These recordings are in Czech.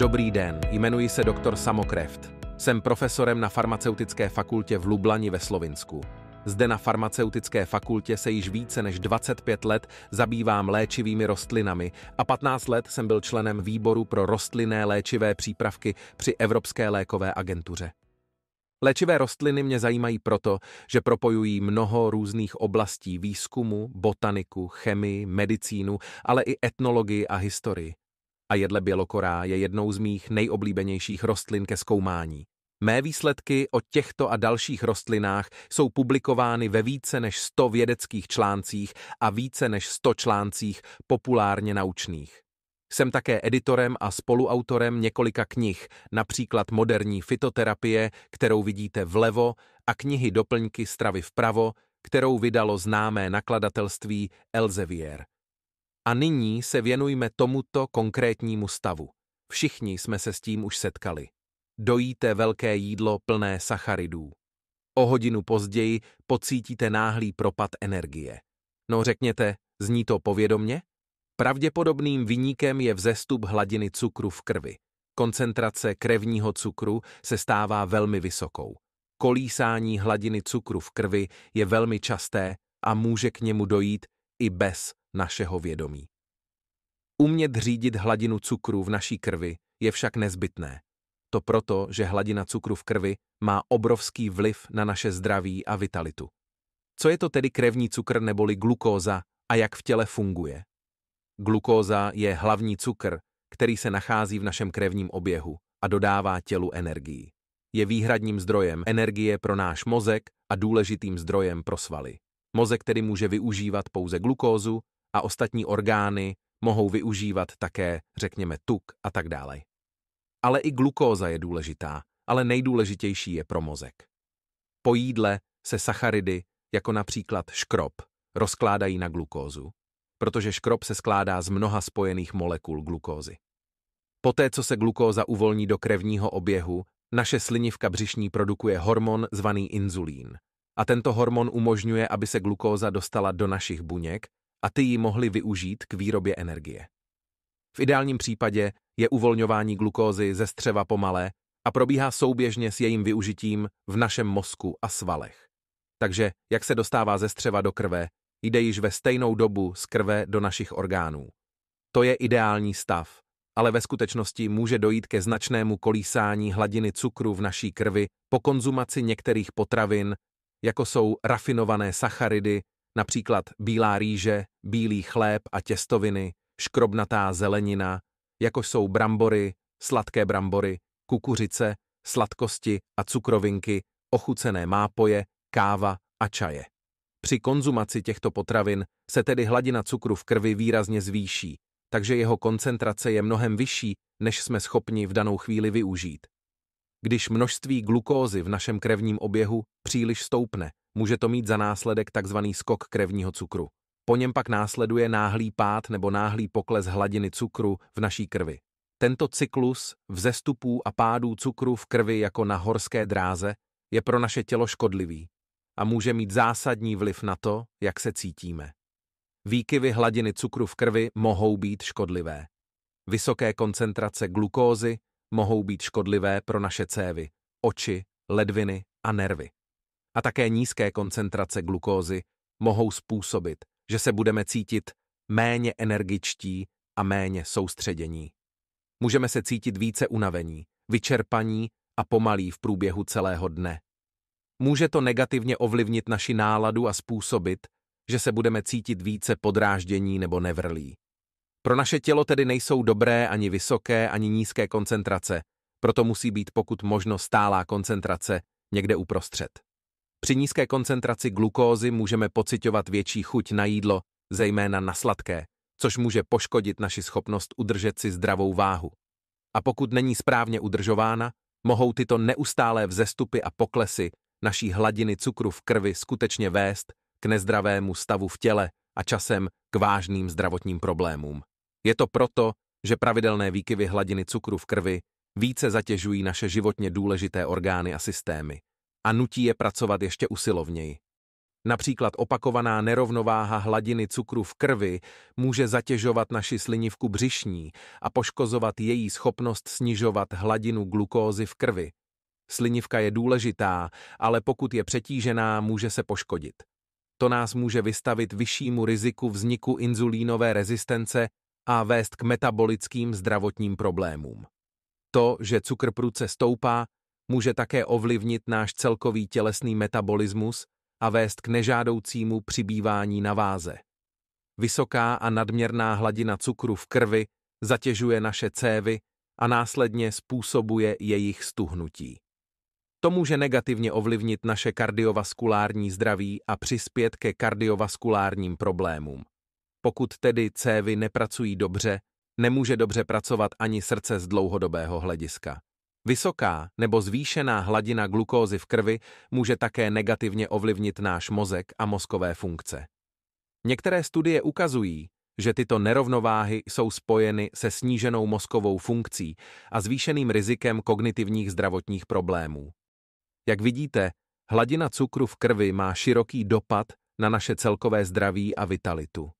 Dobrý den, jmenuji se doktor Samo Kreft. Jsem profesorem na Farmaceutické fakultě v Lublani ve Slovinsku. Zde na Farmaceutické fakultě se již více než 25 let zabývám léčivými rostlinami a 15 let jsem byl členem výboru pro rostlinné léčivé přípravky při Evropské lékové agentuře. Léčivé rostliny mě zajímají proto, že propojují mnoho různých oblastí výzkumu, botaniku, chemii, medicínu, ale i etnologii a historii. A jedle bělokorá je jednou z mých nejoblíbenějších rostlin ke zkoumání. Mé výsledky o těchto a dalších rostlinách jsou publikovány ve více než 100 vědeckých článcích a více než 100 článcích populárně naučných. Jsem také editorem a spoluautorem několika knih, například Moderní fytoterapie, kterou vidíte vlevo, a knihy Doplňky stravy vpravo, kterou vydalo známé nakladatelství Elsevier. A nyní se věnujme tomuto konkrétnímu stavu. Všichni jsme se s tím už setkali. Dojíte velké jídlo plné sacharidů. O hodinu později pocítíte náhlý propad energie. No řekněte, zní to povědomně? Pravděpodobným viníkem je vzestup hladiny cukru v krvi. Koncentrace krevního cukru se stává velmi vysokou. Kolísání hladiny cukru v krvi je velmi časté a může k němu dojít i bez našeho vědomí. Umět řídit hladinu cukru v naší krvi je však nezbytné. To proto, že hladina cukru v krvi má obrovský vliv na naše zdraví a vitalitu. Co je to tedy krevní cukr neboli glukóza a jak v těle funguje? Glukóza je hlavní cukr, který se nachází v našem krevním oběhu a dodává tělu energii. Je výhradním zdrojem energie pro náš mozek a důležitým zdrojem pro svaly. Mozek tedy může využívat pouze glukózu a ostatní orgány mohou využívat také, řekněme, tuk a tak dále. Ale i glukóza je důležitá, ale nejdůležitější je pro mozek. Po jídle se sacharidy, jako například škrob, rozkládají na glukózu, protože škrob se skládá z mnoha spojených molekul glukózy. Poté, co se glukóza uvolní do krevního oběhu, naše slinivka břišní produkuje hormon zvaný inzulín. A tento hormon umožňuje, aby se glukóza dostala do našich buněk a ty ji mohly využít k výrobě energie. V ideálním případě je uvolňování glukózy ze střeva pomalé a probíhá souběžně s jejím využitím v našem mozku a svalech. Takže, jak se dostává ze střeva do krve, jde již ve stejnou dobu z krve do našich orgánů. To je ideální stav, ale ve skutečnosti může dojít ke značnému kolísání hladiny cukru v naší krvi po konzumaci některých potravin, jako jsou rafinované sacharidy, například bílá rýže, bílý chléb a těstoviny, škrobnatá zelenina, jako jsou brambory, sladké brambory, kukuřice, sladkosti a cukrovinky, ochucené nápoje, káva a čaje. Při konzumaci těchto potravin se tedy hladina cukru v krvi výrazně zvýší, takže jeho koncentrace je mnohem vyšší, než jsme schopni v danou chvíli využít. Když množství glukózy v našem krevním oběhu příliš stoupne, může to mít za následek tzv. skok krevního cukru. Po něm pak následuje náhlý pád nebo náhlý pokles hladiny cukru v naší krvi. Tento cyklus vzestupů a pádů cukru v krvi jako na horské dráze je pro naše tělo škodlivý a může mít zásadní vliv na to, jak se cítíme. Výkyvy hladiny cukru v krvi mohou být škodlivé. Vysoké koncentrace glukózy mohou být škodlivé pro naše cévy, oči, ledviny a nervy. A také nízké koncentrace glukózy mohou způsobit, že se budeme cítit méně energičtí a méně soustředění. Můžeme se cítit více unavení, vyčerpaní a pomalí v průběhu celého dne. Může to negativně ovlivnit naši náladu a způsobit, že se budeme cítit více podráždění nebo nevrlí. Pro naše tělo tedy nejsou dobré ani vysoké, ani nízké koncentrace, proto musí být pokud možno stálá koncentrace někde uprostřed. Při nízké koncentraci glukózy můžeme pociťovat větší chuť na jídlo, zejména na sladké, což může poškodit naši schopnost udržet si zdravou váhu. A pokud není správně udržována, mohou tyto neustálé vzestupy a poklesy naší hladiny cukru v krvi skutečně vést k nezdravému stavu v těle a časem k vážným zdravotním problémům. Je to proto, že pravidelné výkyvy hladiny cukru v krvi více zatěžují naše životně důležité orgány a systémy a nutí je pracovat ještě usilovněji. Například opakovaná nerovnováha hladiny cukru v krvi může zatěžovat naši slinivku břišní a poškozovat její schopnost snižovat hladinu glukózy v krvi. Slinivka je důležitá, ale pokud je přetížená, může se poškodit. To nás může vystavit vyššímu riziku vzniku inzulínové rezistence a vést k metabolickým zdravotním problémům. To, že cukr prudce stoupá, může také ovlivnit náš celkový tělesný metabolismus a vést k nežádoucímu přibývání na váze. Vysoká a nadměrná hladina cukru v krvi zatěžuje naše cévy a následně způsobuje jejich stuhnutí. To může negativně ovlivnit naše kardiovaskulární zdraví a přispět ke kardiovaskulárním problémům. Pokud tedy cévy nepracují dobře, nemůže dobře pracovat ani srdce z dlouhodobého hlediska. Vysoká nebo zvýšená hladina glukózy v krvi může také negativně ovlivnit náš mozek a mozkové funkce. Některé studie ukazují, že tyto nerovnováhy jsou spojeny se sníženou mozkovou funkcí a zvýšeným rizikem kognitivních zdravotních problémů. Jak vidíte, hladina cukru v krvi má široký dopad na naše celkové zdraví a vitalitu.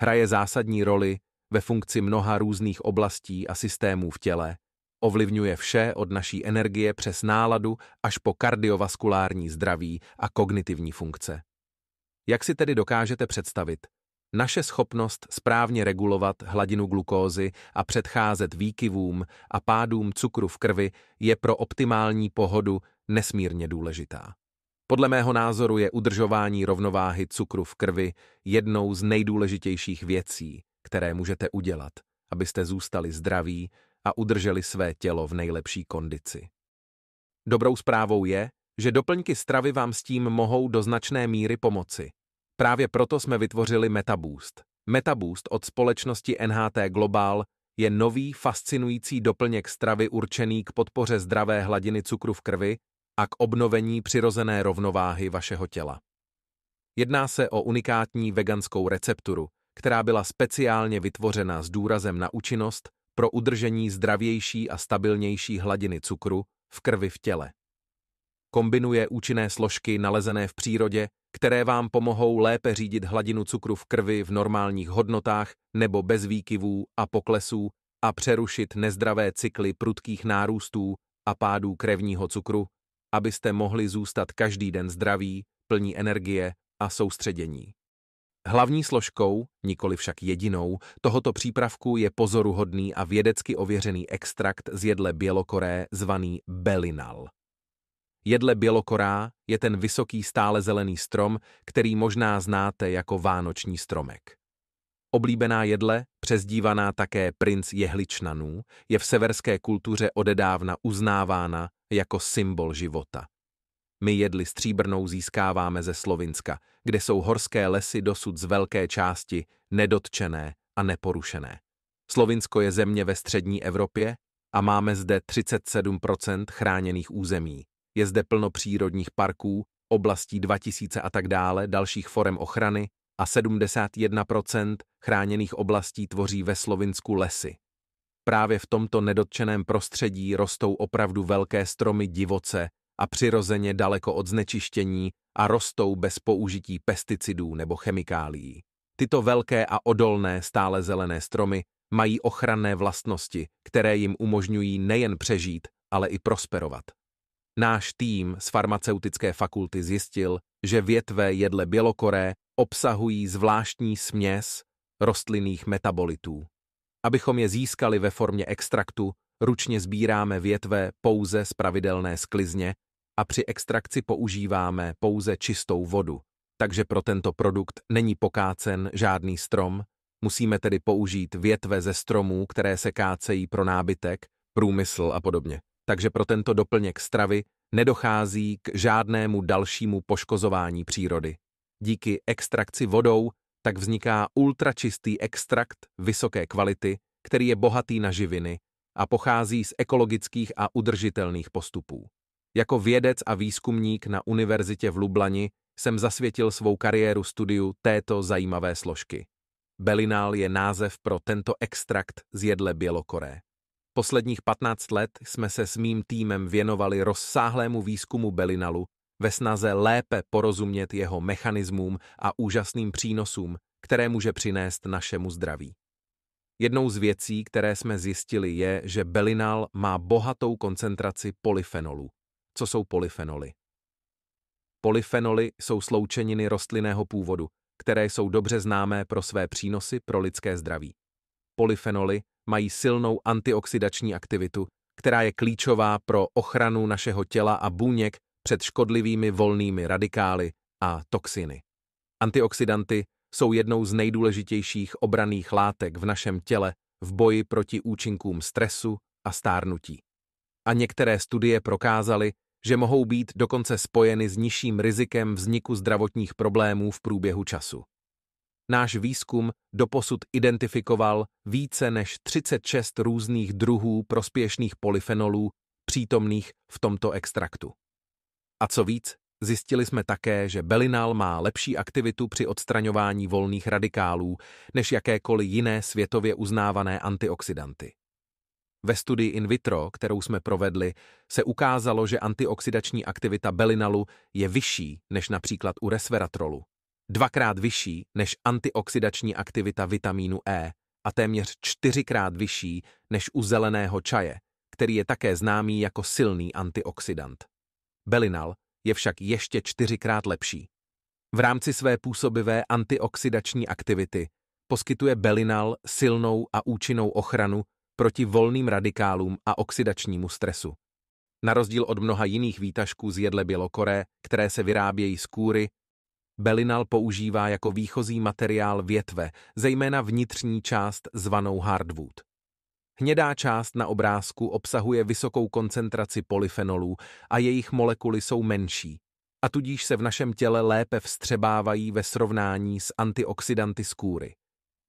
Hraje zásadní roli ve funkci mnoha různých oblastí a systémů v těle, ovlivňuje vše od naší energie přes náladu až po kardiovaskulární zdraví a kognitivní funkce. Jak si tedy dokážete představit? Naše schopnost správně regulovat hladinu glukózy a předcházet výkyvům a pádům cukru v krvi je pro optimální pohodu nesmírně důležitá. Podle mého názoru je udržování rovnováhy cukru v krvi jednou z nejdůležitějších věcí, které můžete udělat, abyste zůstali zdraví a udrželi své tělo v nejlepší kondici. Dobrou zprávou je, že doplňky stravy vám s tím mohou do značné míry pomoci. Právě proto jsme vytvořili Metaboost. Metaboost od společnosti NHT Global je nový fascinující doplněk stravy určený k podpoře zdravé hladiny cukru v krvi a k obnovení přirozené rovnováhy vašeho těla. Jedná se o unikátní veganskou recepturu, která byla speciálně vytvořena s důrazem na účinnost pro udržení zdravější a stabilnější hladiny cukru v krvi v těle. Kombinuje účinné složky nalezené v přírodě, které vám pomohou lépe řídit hladinu cukru v krvi v normálních hodnotách nebo bez výkyvů a poklesů a přerušit nezdravé cykly prudkých nárůstů a pádů krevního cukru, abyste mohli zůstat každý den zdraví, plní energie a soustředění. Hlavní složkou, nikoli však jedinou, tohoto přípravku je pozoruhodný a vědecky ověřený extrakt z jedle bělokoré zvaný Belinal. Jedle bělokorá je ten vysoký stálezelený strom, který možná znáte jako vánoční stromek. Oblíbená jedle, přezdívaná také princ jehličnanů, je v severské kultuře odedávna uznávána jako symbol života. My jedli stříbrnou získáváme ze Slovinska, kde jsou horské lesy dosud z velké části nedotčené a neporušené. Slovinsko je země ve střední Evropě a máme zde 37% chráněných území. Je zde plno přírodních parků, oblastí 2000 a tak dále, dalších forem ochrany a 71% chráněných oblastí tvoří ve Slovinsku lesy. Právě v tomto nedotčeném prostředí rostou opravdu velké stromy divoce a přirozeně daleko od znečištění a rostou bez použití pesticidů nebo chemikálií. Tyto velké a odolné stálezelené stromy mají ochranné vlastnosti, které jim umožňují nejen přežít, ale i prosperovat. Náš tým z farmaceutické fakulty zjistil, že větve jedle bělokoré obsahují zvláštní směs rostlinných metabolitů. Abychom je získali ve formě extraktu, ručně sbíráme větve pouze z pravidelné sklizně a při extrakci používáme pouze čistou vodu, takže pro tento produkt není pokácen žádný strom, musíme tedy použít větve ze stromů, které se kácejí pro nábytek, průmysl a podobně. Takže pro tento doplněk stravy nedochází k žádnému dalšímu poškozování přírody. Díky extrakci vodou tak vzniká ultračistý extrakt vysoké kvality, který je bohatý na živiny a pochází z ekologických a udržitelných postupů. Jako vědec a výzkumník na univerzitě v Lublani jsem zasvětil svou kariéru studiu této zajímavé složky. Belinal je název pro tento extrakt z jedle bělokoré. Posledních 15 let jsme se s mým týmem věnovali rozsáhlému výzkumu Belinalu ve snaze lépe porozumět jeho mechanismům a úžasným přínosům, které může přinést našemu zdraví. Jednou z věcí, které jsme zjistili, je, že Belinal má bohatou koncentraci polyfenolů. Co jsou polyfenoly? Polyfenoly jsou sloučeniny rostlinného původu, které jsou dobře známé pro své přínosy pro lidské zdraví. Polyfenoly mají silnou antioxidační aktivitu, která je klíčová pro ochranu našeho těla a buněk před škodlivými volnými radikály a toxiny. Antioxidanty jsou jednou z nejdůležitějších obranných látek v našem těle v boji proti účinkům stresu a stárnutí. A některé studie prokázaly, že mohou být dokonce spojeny s nižším rizikem vzniku zdravotních problémů v průběhu času. Náš výzkum doposud identifikoval více než 36 různých druhů prospěšných polyfenolů přítomných v tomto extraktu. A co víc, zjistili jsme také, že Belinal má lepší aktivitu při odstraňování volných radikálů než jakékoliv jiné světově uznávané antioxidanty. Ve studii in vitro, kterou jsme provedli, se ukázalo, že antioxidační aktivita Belinalu je vyšší než například u resveratrolu, dvakrát vyšší než antioxidační aktivita vitamínu E a téměř 4krát vyšší než u zeleného čaje, který je také známý jako silný antioxidant. Belinal je však ještě 4krát lepší. V rámci své působivé antioxidační aktivity poskytuje Belinal silnou a účinnou ochranu proti volným radikálům a oxidačnímu stresu. Na rozdíl od mnoha jiných výtažků z jedle bělokoré, které se vyrábějí z kůry, Belinal používá jako výchozí materiál větve, zejména vnitřní část zvanou hardwood. Hnědá část na obrázku obsahuje vysokou koncentraci polyfenolů a jejich molekuly jsou menší, a tudíž se v našem těle lépe vstřebávají ve srovnání s antioxidanty z kůry.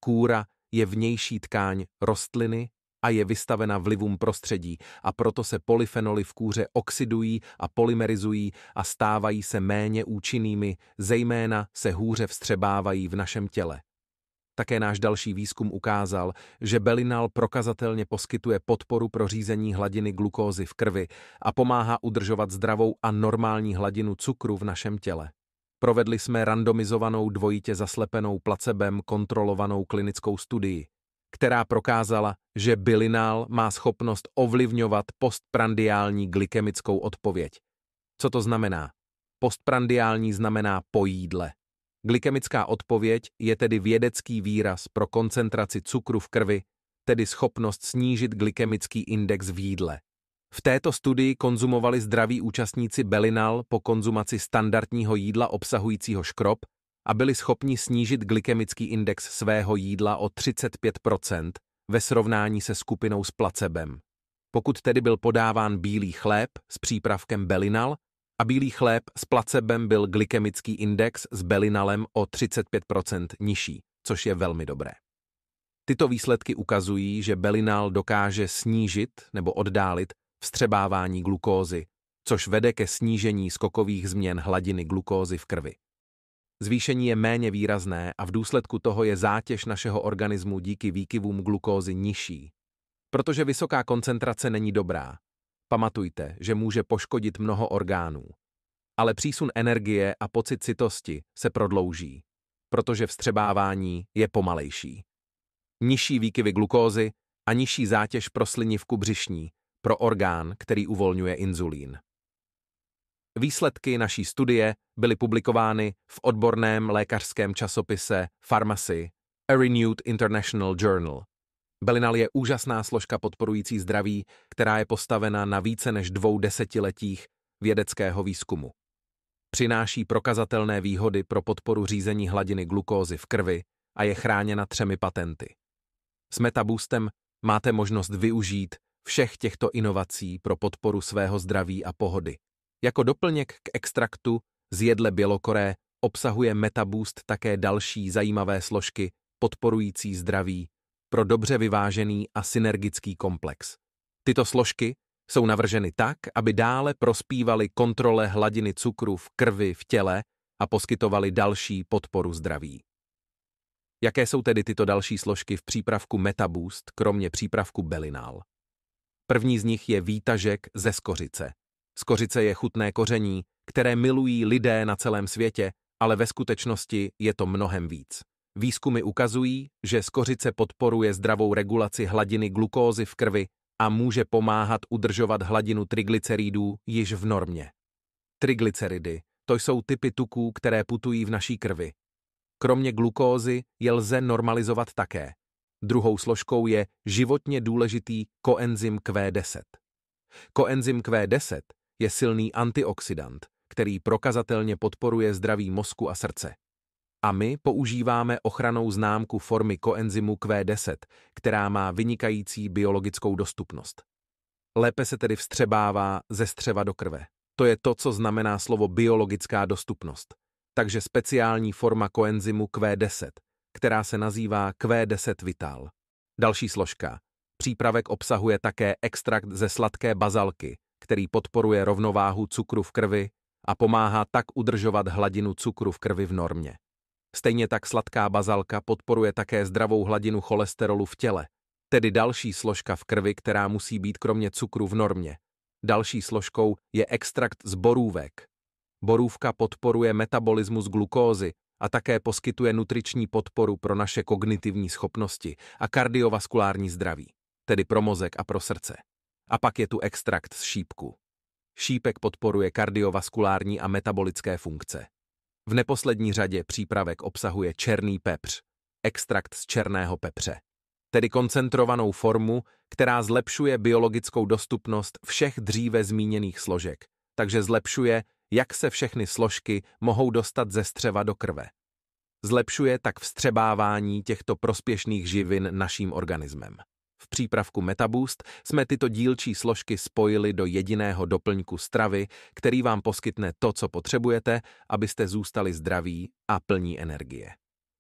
Kůra je vnější tkáň rostliny a je vystavena vlivům prostředí, a proto se polyfenoly v kůře oxidují a polymerizují a stávají se méně účinnými, zejména se hůře vstřebávají v našem těle. Také náš další výzkum ukázal, že Belinal prokazatelně poskytuje podporu pro řízení hladiny glukózy v krvi a pomáhá udržovat zdravou a normální hladinu cukru v našem těle. Provedli jsme randomizovanou dvojitě zaslepenou placebem kontrolovanou klinickou studii, která prokázala, že Belinal má schopnost ovlivňovat postprandiální glykemickou odpověď. Co to znamená? Postprandiální znamená po jídle. Glykemická odpověď je tedy vědecký výraz pro koncentraci cukru v krvi, tedy schopnost snížit glykemický index v jídle. V této studii konzumovali zdraví účastníci Belinal po konzumaci standardního jídla obsahujícího škrob a byli schopni snížit glykemický index svého jídla o 35% ve srovnání se skupinou s placebem. Pokud tedy byl podáván bílý chléb s přípravkem Belinal a bílý chléb s placebem, byl glykemický index s Belinalem o 35% nižší, což je velmi dobré. Tyto výsledky ukazují, že Belinal dokáže snížit nebo oddálit vstřebávání glukózy, což vede ke snížení skokových změn hladiny glukózy v krvi. Zvýšení je méně výrazné a v důsledku toho je zátěž našeho organismu díky výkyvům glukózy nižší. Protože vysoká koncentrace není dobrá. Pamatujte, že může poškodit mnoho orgánů. Ale přísun energie a pocit sytosti se prodlouží, protože vstřebávání je pomalejší. Nižší výkyvy glukózy a nižší zátěž pro slinivku břišní, pro orgán, který uvolňuje inzulín. Výsledky naší studie byly publikovány v odborném lékařském časopise Pharmacy, a Renewed International Journal. Belinal je úžasná složka podporující zdraví, která je postavena na více než 2 desetiletích vědeckého výzkumu. Přináší prokazatelné výhody pro podporu řízení hladiny glukózy v krvi a je chráněna 3 patenty. S Metaboostem máte možnost využít všech těchto inovací pro podporu svého zdraví a pohody. Jako doplněk k extraktu z jedle bělokoré obsahuje Metaboost také další zajímavé složky podporující zdraví pro dobře vyvážený a synergický komplex. Tyto složky jsou navrženy tak, aby dále prospívaly kontrole hladiny cukru v krvi v těle a poskytovaly další podporu zdraví. Jaké jsou tedy tyto další složky v přípravku Metaboost, kromě přípravku Belinal? První z nich je výtažek ze skořice. Skořice je chutné koření, které milují lidé na celém světě, ale ve skutečnosti je to mnohem víc. Výzkumy ukazují, že skořice podporuje zdravou regulaci hladiny glukózy v krvi a může pomáhat udržovat hladinu triglyceridů již v normě. Triglyceridy, to jsou typy tuků, které putují v naší krvi. Kromě glukózy je lze normalizovat také. Druhou složkou je životně důležitý koenzym Q10. Koenzym Q10 je silný antioxidant, který prokazatelně podporuje zdraví mozku a srdce. A my používáme ochrannou známku formy koenzymu Q10, která má vynikající biologickou dostupnost. Lépe se tedy vstřebává ze střeva do krve. To je to, co znamená slovo biologická dostupnost. Takže speciální forma koenzymu Q10, která se nazývá Q10 Vital. Další složka. Přípravek obsahuje také extrakt ze sladké bazalky, který podporuje rovnováhu cukru v krvi a pomáhá tak udržovat hladinu cukru v krvi v normě. Stejně tak sladká bazalka podporuje také zdravou hladinu cholesterolu v těle, tedy další složka v krvi, která musí být kromě cukru v normě. Další složkou je extrakt z borůvek. Borůvka podporuje metabolismus glukózy a také poskytuje nutriční podporu pro naše kognitivní schopnosti a kardiovaskulární zdraví, tedy pro mozek a pro srdce. A pak je tu extrakt z šípku. Šípek podporuje kardiovaskulární a metabolické funkce. V neposlední řadě přípravek obsahuje černý pepř, extrakt z černého pepře, tedy koncentrovanou formu, která zlepšuje biologickou dostupnost všech dříve zmíněných složek, takže zlepšuje, jak se všechny složky mohou dostat ze střeva do krve. Zlepšuje tak vstřebávání těchto prospěšných živin naším organismem. V přípravku Metaboost jsme tyto dílčí složky spojili do jediného doplňku stravy, který vám poskytne to, co potřebujete, abyste zůstali zdraví a plní energie.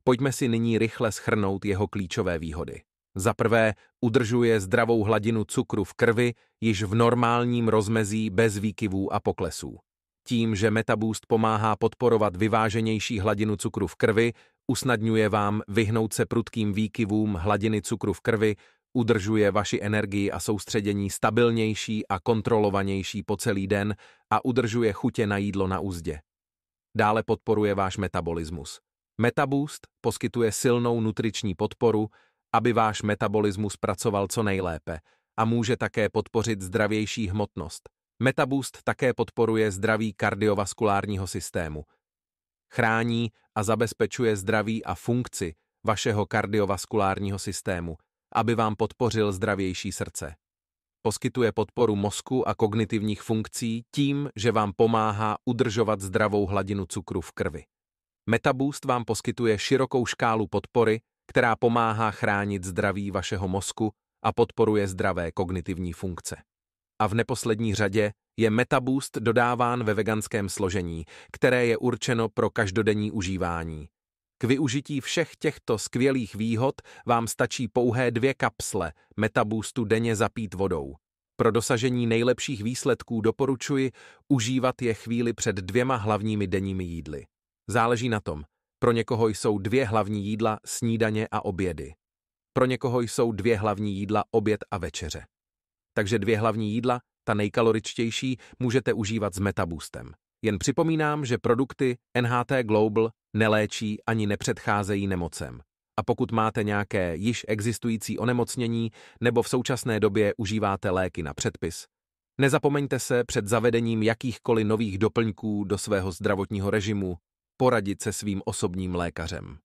Pojďme si nyní rychle shrnout jeho klíčové výhody. Za prvé, udržuje zdravou hladinu cukru v krvi již v normálním rozmezí bez výkyvů a poklesů. Tím, že Metaboost pomáhá podporovat vyváženější hladinu cukru v krvi, usnadňuje vám vyhnout se prudkým výkyvům hladiny cukru v krvi, udržuje vaši energii a soustředění stabilnější a kontrolovanější po celý den a udržuje chutě na jídlo na uzdě. Dále podporuje váš metabolismus. Metaboost poskytuje silnou nutriční podporu, aby váš metabolismus pracoval co nejlépe a může také podpořit zdravější hmotnost. Metaboost také podporuje zdraví kardiovaskulárního systému. Chrání a zabezpečuje zdraví a funkci vašeho kardiovaskulárního systému, aby vám podpořil zdravější srdce. Poskytuje podporu mozku a kognitivních funkcí tím, že vám pomáhá udržovat zdravou hladinu cukru v krvi. Metaboost vám poskytuje širokou škálu podpory, která pomáhá chránit zdraví vašeho mozku a podporuje zdravé kognitivní funkce. A v neposlední řadě je Metaboost dodáván ve veganském složení, které je určeno pro každodenní užívání. K využití všech těchto skvělých výhod vám stačí pouhé 2 kapsle Metaboostu denně zapít vodou. Pro dosažení nejlepších výsledků doporučuji užívat je chvíli před 2 hlavními denními jídly. Záleží na tom, pro někoho jsou 2 hlavní jídla snídaně a obědy. Pro někoho jsou 2 hlavní jídla oběd a večeře. Takže 2 hlavní jídla, ta nejkaloričtější, můžete užívat s Metaboostem. Jen připomínám, že produkty NHT Global neléčí ani nepředcházejí nemocem. A pokud máte nějaké již existující onemocnění nebo v současné době užíváte léky na předpis, nezapomeňte se před zavedením jakýchkoliv nových doplňků do svého zdravotního režimu poradit se svým osobním lékařem.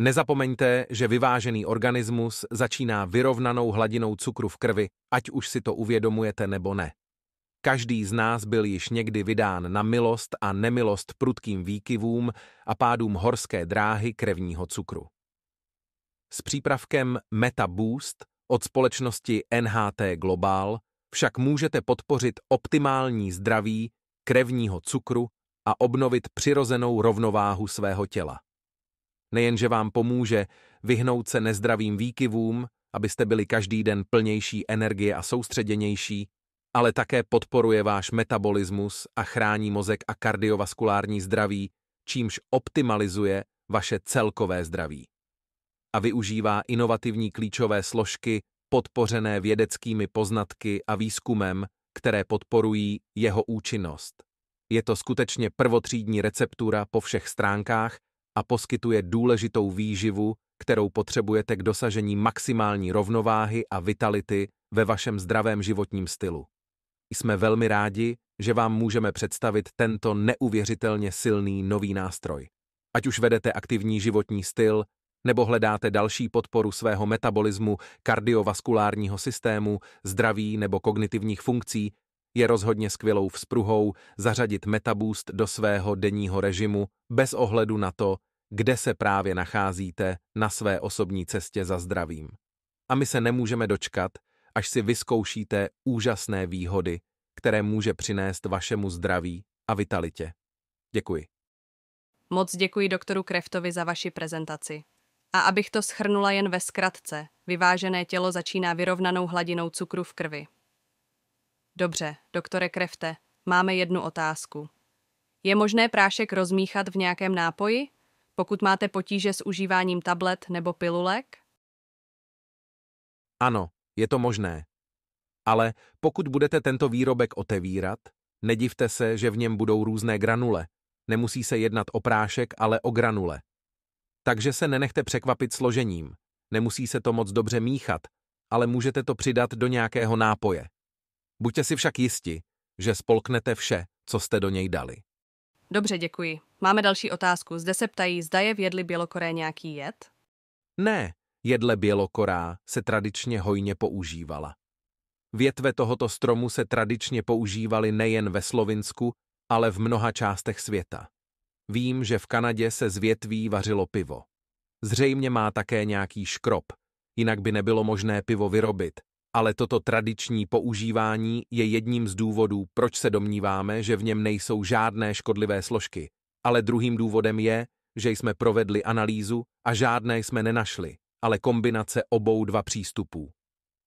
Nezapomeňte, že vyvážený organismus začíná vyrovnanou hladinou cukru v krvi, ať už si to uvědomujete nebo ne. Každý z nás byl již někdy vydán na milost a nemilost prudkým výkyvům a pádům horské dráhy krevního cukru. S přípravkem Metaboost od společnosti NHT Global však můžete podpořit optimální zdraví krevního cukru a obnovit přirozenou rovnováhu svého těla. Nejenže vám pomůže vyhnout se nezdravým výkyvům, abyste byli každý den plnější energie a soustředěnější, ale také podporuje váš metabolismus a chrání mozek a kardiovaskulární zdraví, čímž optimalizuje vaše celkové zdraví. A využívá inovativní klíčové složky, podpořené vědeckými poznatky a výzkumem, které podporují jeho účinnost. Je to skutečně prvotřídní receptura po všech stránkách a poskytuje důležitou výživu, kterou potřebujete k dosažení maximální rovnováhy a vitality ve vašem zdravém životním stylu. Jsme velmi rádi, že vám můžeme představit tento neuvěřitelně silný nový nástroj. Ať už vedete aktivní životní styl, nebo hledáte další podporu svého metabolismu, kardiovaskulárního systému, zdraví nebo kognitivních funkcí, je rozhodně skvělou vzpruhou zařadit Metaboost do svého denního režimu bez ohledu na to, kde se právě nacházíte na své osobní cestě za zdravím. A my se nemůžeme dočkat, až si vyzkoušíte úžasné výhody, které může přinést vašemu zdraví a vitalitě. Děkuji. Moc děkuji doktoru Kreftovi za vaši prezentaci. A abych to shrnula jen ve zkratce, vyvážené tělo začíná vyrovnanou hladinou cukru v krvi. Dobře, doktore Krefte, máme jednu otázku. Je možné prášek rozmíchat v nějakém nápoji, pokud máte potíže s užíváním tablet nebo pilulek? Ano, je to možné. Ale pokud budete tento výrobek otevírat, nedivte se, že v něm budou různé granule. Nemusí se jednat o prášek, ale o granule. Takže se nenechte překvapit složením. Nemusí se to moc dobře míchat, ale můžete to přidat do nějakého nápoje. Buďte si však jisti, že spolknete vše, co jste do něj dali. Dobře, děkuji. Máme další otázku. Zde se ptají, zda je v jedli bělokoré nějaký jed? Ne, jedle bělokorá se tradičně hojně používala. Větve tohoto stromu se tradičně používaly nejen ve Slovinsku, ale v mnoha částech světa. Vím, že v Kanadě se z větví vařilo pivo. Zřejmě má také nějaký škrob, jinak by nebylo možné pivo vyrobit, ale toto tradiční používání je jedním z důvodů, proč se domníváme, že v něm nejsou žádné škodlivé složky, ale druhým důvodem je, že jsme provedli analýzu a žádné jsme nenašli, ale kombinace obou dva přístupů.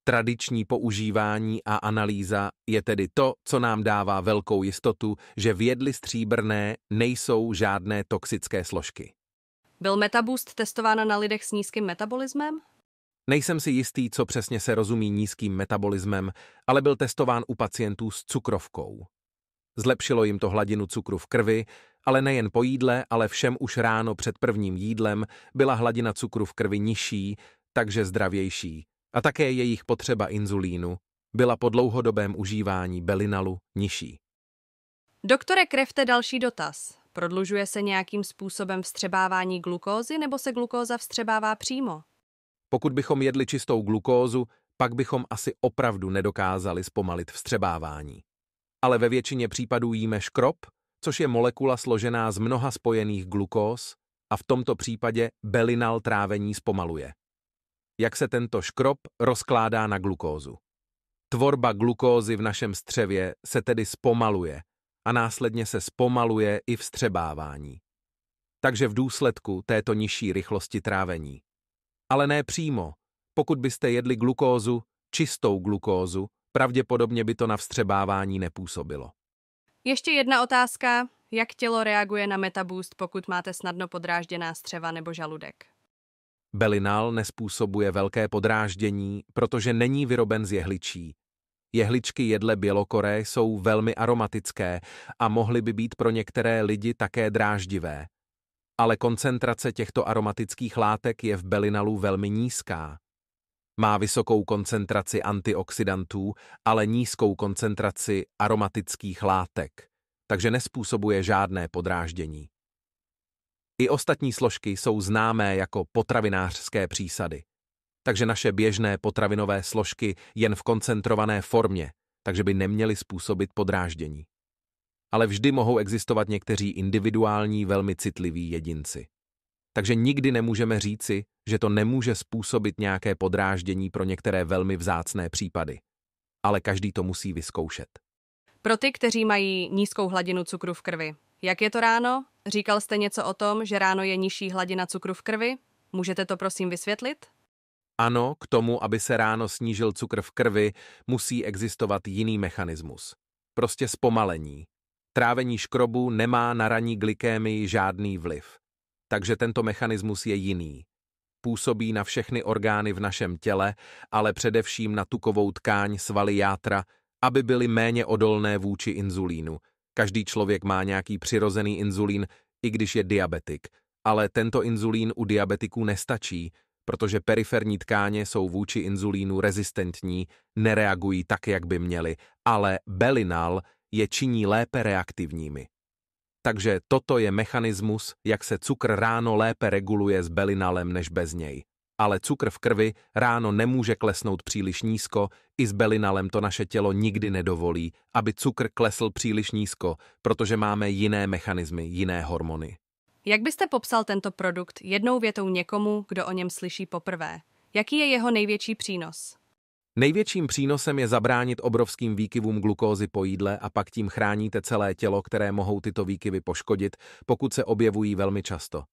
Tradiční používání a analýza je tedy to, co nám dává velkou jistotu, že v jedli stříbrné nejsou žádné toxické složky. Byl Metaboost testován na lidech s nízkým metabolismem? Nejsem si jistý, co přesně se rozumí nízkým metabolismem, ale byl testován u pacientů s cukrovkou. Zlepšilo jim to hladinu cukru v krvi, ale nejen po jídle, ale všem už ráno před prvním jídlem byla hladina cukru v krvi nižší, takže zdravější. A také jejich potřeba inzulínu byla po dlouhodobém užívání Belinalu nižší. Doktore Krefte, další dotaz. Prodlužuje se nějakým způsobem vstřebávání glukózy nebo se glukóza vstřebává přímo? Pokud bychom jedli čistou glukózu, pak bychom asi opravdu nedokázali zpomalit vstřebávání. Ale ve většině případů jíme škrob, což je molekula složená z mnoha spojených glukóz a v tomto případě Belinal trávení zpomaluje. Jak se tento škrob rozkládá na glukózu. Tvorba glukózy v našem střevě se tedy zpomaluje a následně se zpomaluje i vstřebávání. Takže v důsledku této nižší rychlosti trávení. Ale ne přímo. Pokud byste jedli glukózu, čistou glukózu, pravděpodobně by to na vstřebávání nepůsobilo. Ještě jedna otázka. Jak tělo reaguje na Metaboost, pokud máte snadno podrážděná střeva nebo žaludek? Belinal nespůsobuje velké podráždění, protože není vyroben z jehličí. Jehličky jedle bělokoré jsou velmi aromatické a mohly by být pro některé lidi také dráždivé. Ale koncentrace těchto aromatických látek je v Belinalu velmi nízká. Má vysokou koncentraci antioxidantů, ale nízkou koncentraci aromatických látek, takže nespůsobuje žádné podráždění. I ostatní složky jsou známé jako potravinářské přísady. Takže naše běžné potravinové složky jen v koncentrované formě, takže by neměly způsobit podráždění. Ale vždy mohou existovat někteří individuální, velmi citliví jedinci. Takže nikdy nemůžeme říci, že to nemůže způsobit nějaké podráždění pro některé velmi vzácné případy. Ale každý to musí vyzkoušet. Pro ty, kteří mají nízkou hladinu cukru v krvi, jak je to ráno? Říkal jste něco o tom, že ráno je nižší hladina cukru v krvi? Můžete to prosím vysvětlit? Ano, k tomu, aby se ráno snížil cukr v krvi, musí existovat jiný mechanismus. Prostě zpomalení. Trávení škrobu nemá na ranní glykémii žádný vliv. Takže tento mechanismus je jiný. Působí na všechny orgány v našem těle, ale především na tukovou tkáň, svaly, játra, aby byly méně odolné vůči inzulínu. Každý člověk má nějaký přirozený inzulín, i když je diabetik, ale tento inzulín u diabetiků nestačí, protože periferní tkáně jsou vůči inzulínu rezistentní, nereagují tak, jak by měly, ale Belinal je činí lépe reaktivními. Takže toto je mechanismus, jak se cukr ráno lépe reguluje s Belinalem než bez něj. Ale cukr v krvi ráno nemůže klesnout příliš nízko, i s Belinalem to naše tělo nikdy nedovolí, aby cukr klesl příliš nízko, protože máme jiné mechanismy, jiné hormony. Jak byste popsal tento produkt jednou větou někomu, kdo o něm slyší poprvé? Jaký je jeho největší přínos? Největším přínosem je zabránit obrovským výkyvům glukózy po jídle a pak tím chráníte celé tělo, které mohou tyto výkyvy poškodit, pokud se objevují velmi často.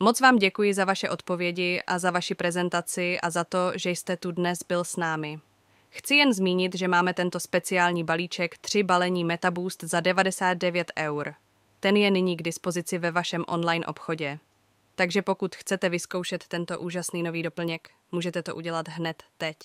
Moc vám děkuji za vaše odpovědi a za vaši prezentaci a za to, že jste tu dnes byl s námi. Chci jen zmínit, že máme tento speciální balíček 3 balení Metaboost za 99 eur. Ten je nyní k dispozici ve vašem online obchodě. Takže pokud chcete vyzkoušet tento úžasný nový doplněk, můžete to udělat hned teď.